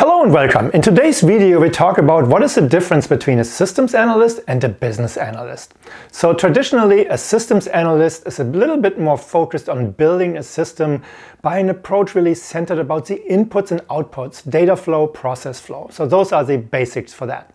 Hello and welcome. In today's video we talk about what is the difference between a systems analyst and a business analyst. So traditionally a systems analyst is a little bit more focused on building a system by an approach really centered about the inputs and outputs, data flow, process flow. So those are the basics for that.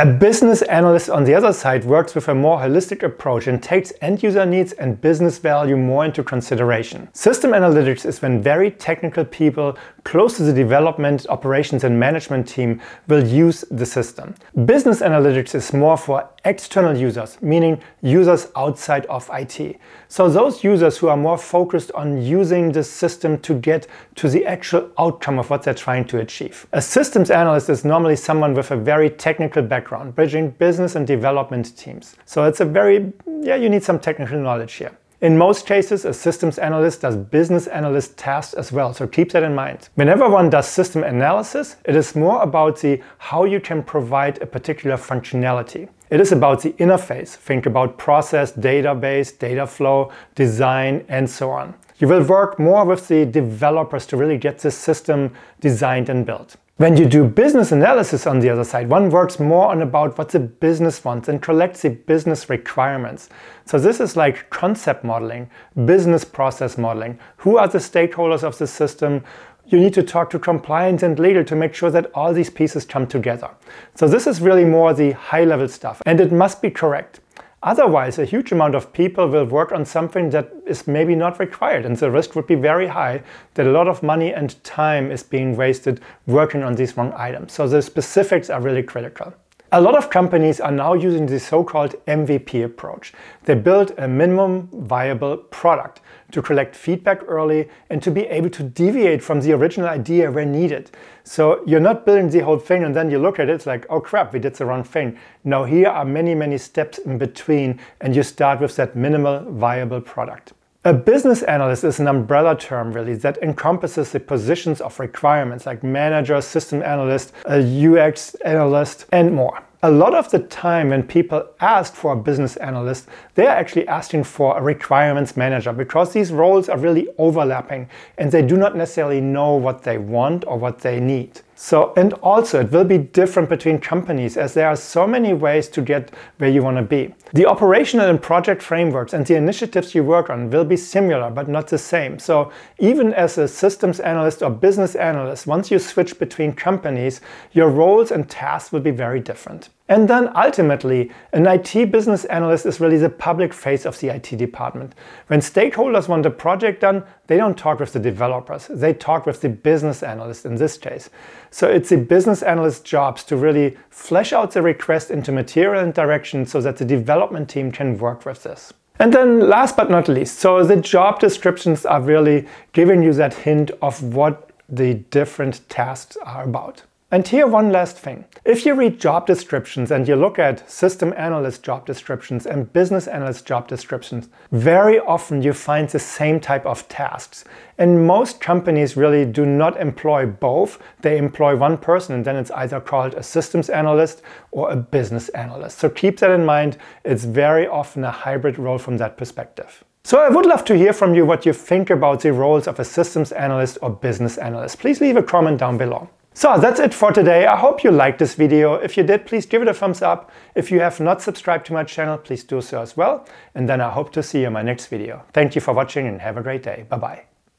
A business analyst on the other side works with a more holistic approach and takes end-user needs and business value more into consideration. System analytics is when very technical people close to the development, operations and management team will use the system. Business analytics is more for external users, meaning users outside of IT. So those users who are more focused on using the system to get to the actual outcome of what they're trying to achieve. A systems analyst is normally someone with a very technical background, bridging business and development teams. So it's a very, you need some technical knowledge here. In most cases, a systems analyst does business analyst tasks as well, so keep that in mind. Whenever one does system analysis, it is more about the how you can provide a particular functionality. It is about the interface. Think about process, database, data flow, design, and so on. You will work more with the developers to really get this system designed and built. When you do business analysis on the other side, one works more on about what the business wants and collects the business requirements. So this is like concept modeling, business process modeling. Who are the stakeholders of the system? You need to talk to compliance and legal to make sure that all these pieces come together. So this is really more the high-level stuff, and it must be correct. Otherwise, a huge amount of people will work on something that is maybe not required, and the risk would be very high that a lot of money and time is being wasted working on these wrong items. So the specifics are really critical. A lot of companies are now using the so-called MVP approach. They build a minimum viable product to collect feedback early and to be able to deviate from the original idea where needed. So you're not building the whole thing and then you look at it, it's like, oh crap, we did the wrong thing. Now here are many, many steps in between and you start with that minimal viable product. A business analyst is an umbrella term really that encompasses the positions of requirements like manager, system analyst, a UX analyst and more. A lot of the time when people ask for a business analyst, they are actually asking for a requirements manager because these roles are really overlapping and they do not necessarily know what they want or what they need. So, and also it will be different between companies as there are so many ways to get where you want to be. The operational and project frameworks and the initiatives you work on will be similar but not the same. So even as a systems analyst or business analyst, once you switch between companies, your roles and tasks will be very different. And then ultimately, an IT business analyst is really the public face of the IT department. When stakeholders want a project done, they don't talk with the developers, they talk with the business analyst in this case. So it's the business analyst's job to really flesh out the request into material and direction so that the development team can work with this. And then last but not least, so the job descriptions are really giving you that hint of what the different tasks are about. And here one last thing. If you read job descriptions and you look at system analyst job descriptions and business analyst job descriptions, very often you find the same type of tasks. And most companies really do not employ both. They employ one person and then it's either called a systems analyst or a business analyst. So keep that in mind. It's very often a hybrid role from that perspective. So I would love to hear from you what you think about the roles of a systems analyst or business analyst. Please leave a comment down below. So that's it for today. I hope you liked this video. If you did, please give it a thumbs up. If you have not subscribed to my channel, please do so as well. And then I hope to see you in my next video. Thank you for watching and have a great day. Bye-bye.